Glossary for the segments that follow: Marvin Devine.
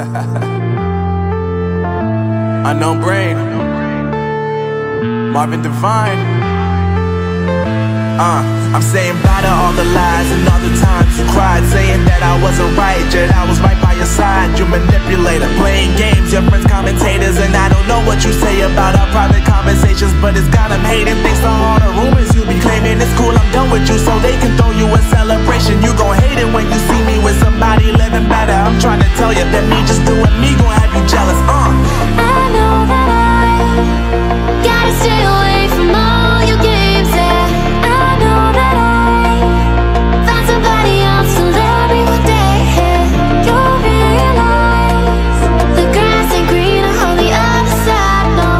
Unknown Brain, Marvin Devine. I'm saying bye to all the lies and all the times you cried, saying that I wasn't right, yet I was right by your side. You manipulator, playing games, your friends commentators, and I don't know what you say about our private conversations, but it's got them hating thanks to all the rumors you be claiming. It's cool, I'm done with you, so they can throw you a celebration. You gon' hate it when you see me with somebody living better. I'm trying to tell you that me just doing me gon' have you jealous. I know that I gotta stay away from all your games, yeah. I know that I find somebody else to love me one day, yeah. You'll realize the grass ain't greener on the other side, no.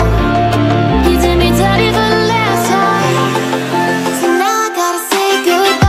You did me dirty for the last time, so now I gotta say goodbye.